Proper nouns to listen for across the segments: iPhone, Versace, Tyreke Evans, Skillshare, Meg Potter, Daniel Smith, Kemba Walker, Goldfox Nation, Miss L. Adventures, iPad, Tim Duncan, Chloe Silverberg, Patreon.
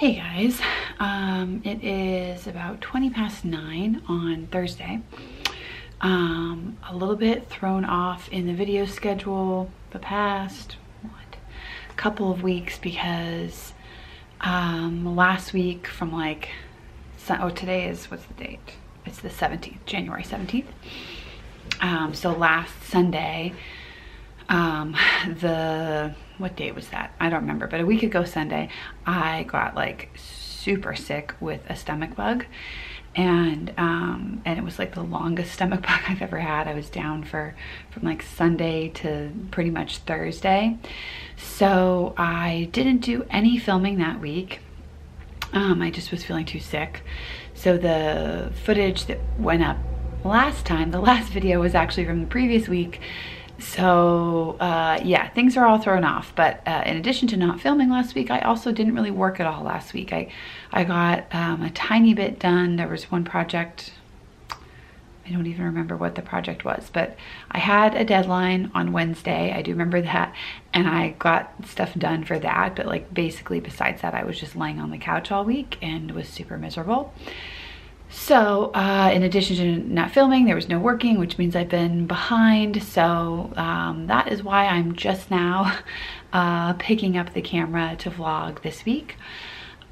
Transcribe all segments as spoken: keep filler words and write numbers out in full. Hey guys, um, it is about twenty past nine on Thursday. Um, a little bit thrown off in the video schedule the past what, couple of weeks because um, last week from like, oh today is, what's the date? It's the seventeenth, January seventeenth. Um, so last Sunday, um, the, what day was that? I don't remember, but a week ago Sunday, I got like super sick with a stomach bug. And, um, and it was like the longest stomach bug I've ever had. I was down for, from like Sunday to pretty much Thursday. So I didn't do any filming that week. Um, I just was feeling too sick. So the footage that went up last time, the last video, was actually from the previous week. So uh, yeah, things are all thrown off. But uh, in addition to not filming last week, I also didn't really work at all last week. I, I got um, a tiny bit done. There was one project, I don't even remember what the project was, but I had a deadline on Wednesday. I do remember that. And I got stuff done for that. But like basically besides that, I was just laying on the couch all week and was super miserable. So uh, in addition to not filming, there was no working, which means I've been behind. So um, that is why I'm just now uh, picking up the camera to vlog this week.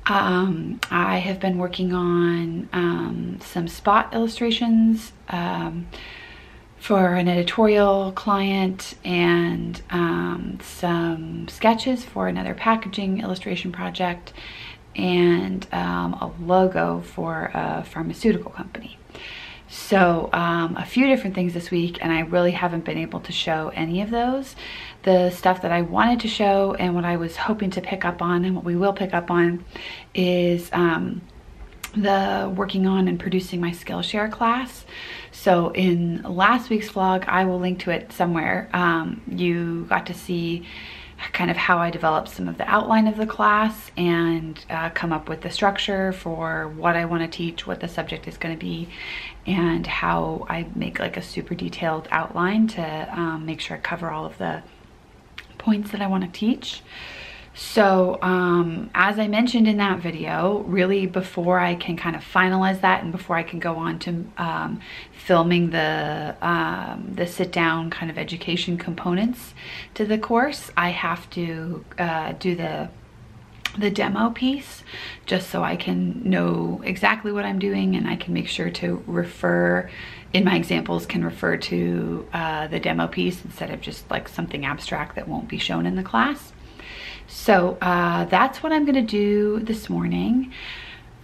Um, I have been working on um, some spot illustrations um, for an editorial client and um, some sketches for another packaging illustration project, and um, a logo for a pharmaceutical company. So um, a few different things this week, and I really haven't been able to show any of those. The stuff that I wanted to show and what I was hoping to pick up on and what we will pick up on is um, the working on and producing my Skillshare class. So in last week's vlog, I will link to it somewhere. Um, you got to see kind of how I developed some of the outline of the class and uh, come up with the structure for what I want to teach, what the subject is going to be, and how I make like a super detailed outline to um, make sure I cover all of the points that I want to teach. So um, as I mentioned in that video, really before I can kind of finalize that and before I can go on to um, filming the, um, the sit down kind of education components to the course, I have to uh, do the, the demo piece just so I can know exactly what I'm doing, and I can make sure to refer in my examples, can refer to uh, the demo piece instead of just like something abstract that won't be shown in the class. So uh, that's what I'm gonna do this morning.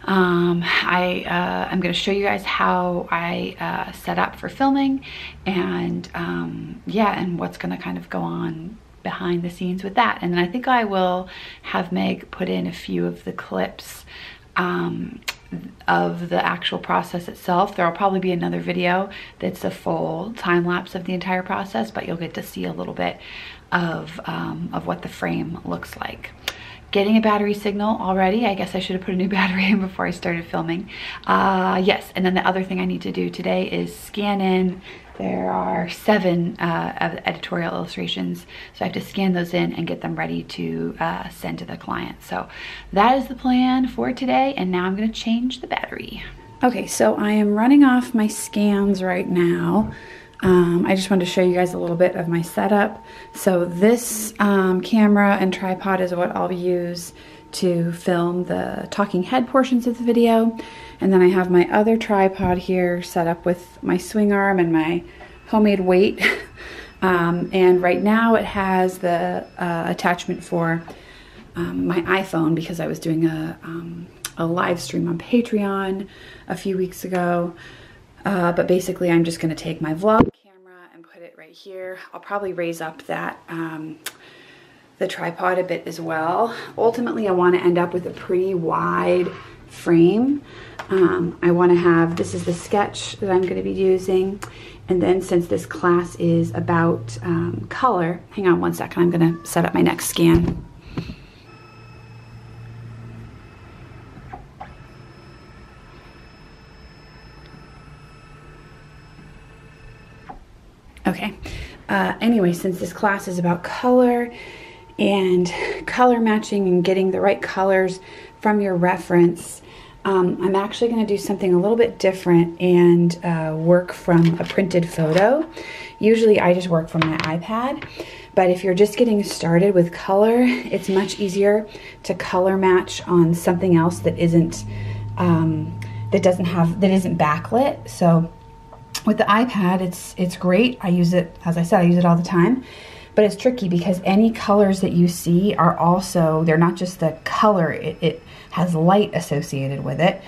Um, I, uh, I'm gonna show you guys how I uh, set up for filming, and um, yeah, and what's gonna kind of go on behind the scenes with that. And then I think I will have Meg put in a few of the clips um, of the actual process itself. There'll probably be another video that's a full time lapse of the entire process, but you'll get to see a little bit of um, of what the frame looks like. Getting a battery signal already. I guess I should have put a new battery in before I started filming. Uh, yes, and then the other thing I need to do today is scan in. There are seven uh, editorial illustrations, so I have to scan those in and get them ready to uh, send to the client. So that is the plan for today, and now I'm gonna change the battery. Okay, so I am running off my scans right now. Um, I just wanted to show you guys a little bit of my setup. So this um, camera and tripod is what I'll use to film the talking head portions of the video. And then I have my other tripod here set up with my swing arm and my homemade weight. um, and right now it has the uh, attachment for um, my iPhone, because I was doing a, um, a live stream on Patreon a few weeks ago. Uh, but basically I'm just gonna take my vlog camera and put it right here. I'll probably raise up that, um, the tripod a bit as well. Ultimately I wanna end up with a pretty wide frame. Um, I wanna have, this is the sketch that I'm gonna be using. And then since this class is about um, color, hang on one second, I'm gonna set up my next scan. Okay, uh, anyway, since this class is about color and color matching and getting the right colors from your reference, um, I'm actually going to do something a little bit different and uh, work from a printed photo. Usually I just work from my iPad, but if you're just getting started with color, it's much easier to color match on something else that isn't um, that doesn't have that isn't backlit. So with the iPad, it's it's great. I use it, as I said, I use it all the time. But it's tricky because any colors that you see are also, they're not just the color, it, it has light associated with it.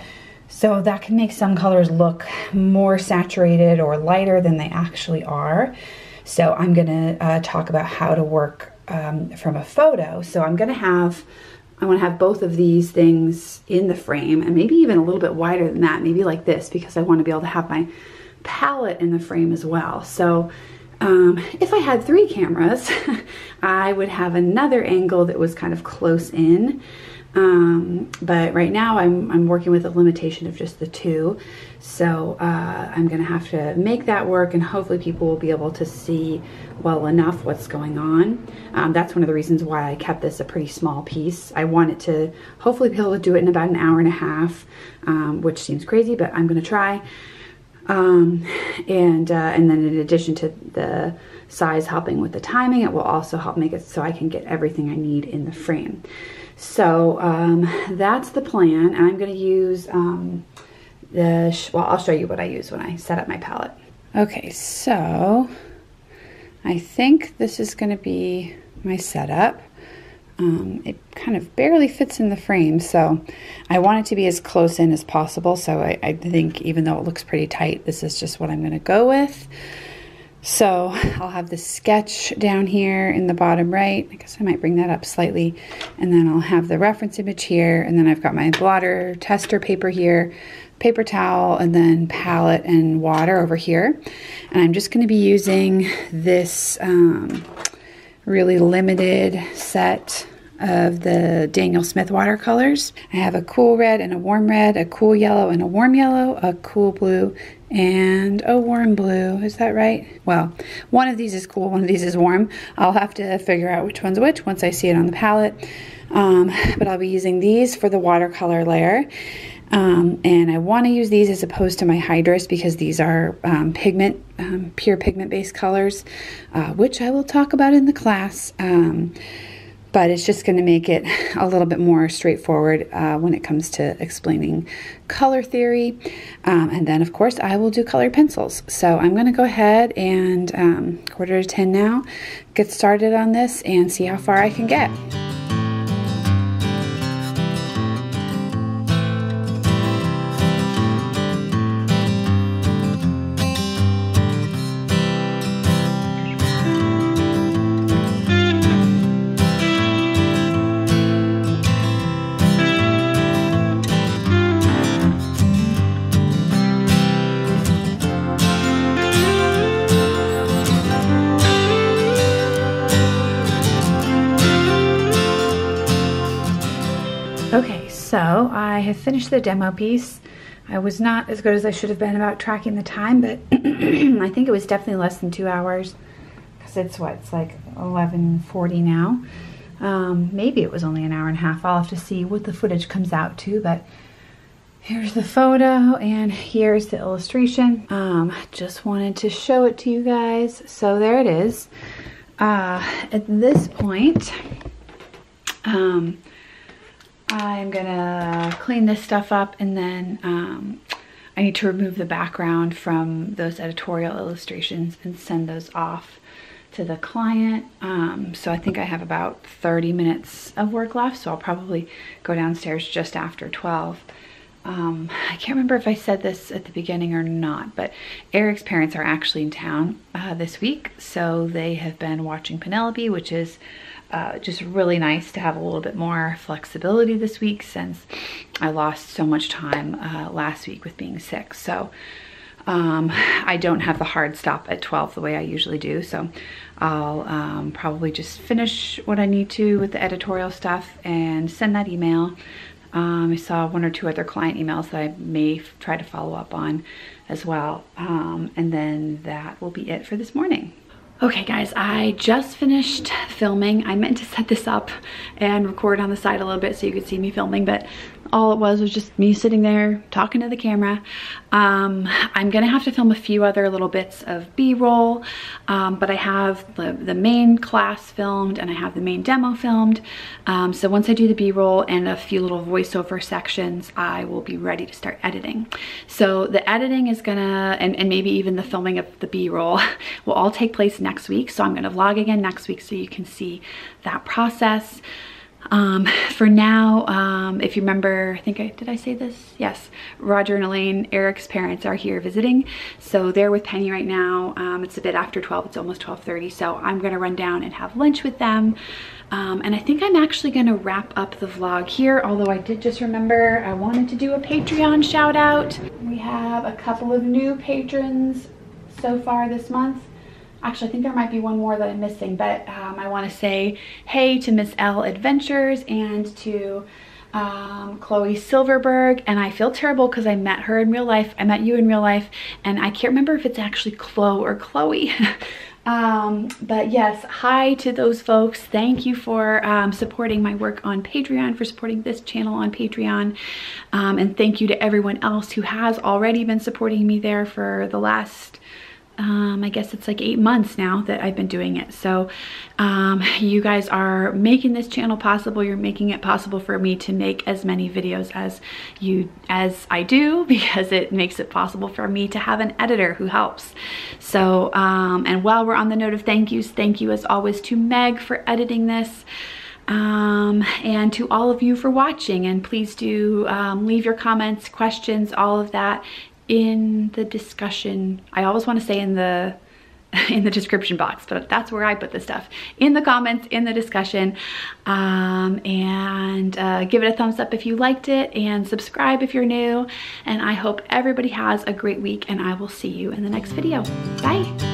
So that can make some colors look more saturated or lighter than they actually are. So I'm gonna uh, talk about how to work um, from a photo. So I'm gonna have, I wanna have both of these things in the frame and maybe even a little bit wider than that, maybe like this, because I wanna be able to have my palette in the frame as well. So Um, if I had three cameras, I would have another angle that was kind of close in. Um, but right now I'm, I'm working with a limitation of just the two. So uh, I'm going to have to make that work, and hopefully people will be able to see well enough what's going on. Um, that's one of the reasons why I kept this a pretty small piece. I want it to hopefully be able to do it in about an hour and a half, um, which seems crazy, but I'm going to try. Um, and, uh, and then in addition to the size helping with the timing, it will also help make it so I can get everything I need in the frame. So, um, that's the plan. And I'm going to use, um, the, sh well, I'll show you what I use when I set up my palette. Okay. So I think this is going to be my setup. Um, it kind of barely fits in the frame, so I want it to be as close in as possible. So I, I think even though it looks pretty tight, this is just what I'm going to go with. So I'll have the sketch down here in the bottom right. I guess I might bring that up slightly, and then I'll have the reference image here, and then I've got my blotter tester paper here, paper towel, and then palette and water over here. And I'm just going to be using this um, really limited set of the Daniel Smith watercolors. I have a cool red and a warm red, a cool yellow and a warm yellow, a cool blue and a warm blue. Is that right? Well, one of these is cool, one of these is warm. I'll have to figure out which one's which once I see it on the palette. Um, but I'll be using these for the watercolor layer. Um, and I want to use these as opposed to my hydras because these are um, pigment, um, pure pigment-based colors, uh, which I will talk about in the class. Um, but it's just going to make it a little bit more straightforward uh, when it comes to explaining color theory. Um, and then, of course, I will do colored pencils. So I'm going to go ahead and um, quarter to ten now, get started on this and see how far I can get. So I have finished the demo piece. I was not as good as I should have been about tracking the time, but I think it was definitely less than two hours because it's what, it's like eleven forty now. Um, maybe it was only an hour and a half. I'll have to see what the footage comes out to, but here's the photo and here's the illustration. Um, just wanted to show it to you guys. So there it is. Uh, at this point, um, I'm gonna clean this stuff up, and then um, I need to remove the background from those editorial illustrations and send those off to the client. Um, so I think I have about thirty minutes of work left, so I'll probably go downstairs just after twelve. Um, I can't remember if I said this at the beginning or not, but Eric's parents are actually in town uh, this week, so they have been watching Penelope, which is Uh, just really nice to have a little bit more flexibility this week since I lost so much time uh, last week with being sick. So um, I don't have the hard stop at twelve the way I usually do. So I'll um, probably just finish what I need to with the editorial stuff and send that email. Um, I saw one or two other client emails that I may try to follow up on as well. Um, and then that will be it for this morning. Okay guys, I just finished filming. I meant to set this up and record on the side a little bit so you could see me filming, but all it was was just me sitting there talking to the camera. Um, I'm gonna have to film a few other little bits of B-roll, um, but I have the, the main class filmed and I have the main demo filmed. Um, so once I do the B-roll and a few little voiceover sections, I will be ready to start editing. So the editing is gonna, and, and maybe even the filming of the B-roll will all take place next week. So I'm gonna vlog again next week so you can see that process. Um, for now, um, if you remember, I think I, did I say this? Yes. Roger and Elaine, Eric's parents, are here visiting. So they're with Penny right now. Um, it's a bit after twelve. It's almost twelve thirty. So I'm going to run down and have lunch with them. Um, and I think I'm actually going to wrap up the vlog here. Although I did just remember I wanted to do a Patreon shout out. We have a couple of new patrons so far this month. Actually, I think there might be one more that I'm missing, but um, I want to say hey to Miss L. Adventures and to um, Chloe Silverberg. And I feel terrible because I met her in real life. I met you in real life, and I can't remember if it's actually Chloe or Chloe. Um, but yes, hi to those folks. Thank you for um, supporting my work on Patreon, for supporting this channel on Patreon. Um, and thank you to everyone else who has already been supporting me there for the last... Um, I guess it's like eight months now that I've been doing it. So um, you guys are making this channel possible. You're making it possible for me to make as many videos as you as I do, because it makes it possible for me to have an editor who helps. So um, and while we're on the note of thank yous, thank you as always to Meg for editing this. Um, and to all of you for watching, and please do um, leave your comments, questions, all of that in the discussion. I always want to say in the in the description box, but that's where I put the stuff, in the comments, in the discussion. Um, and uh, give it a thumbs up if you liked it, and subscribe if you're new. And I hope everybody has a great week, and I will see you in the next video. Bye.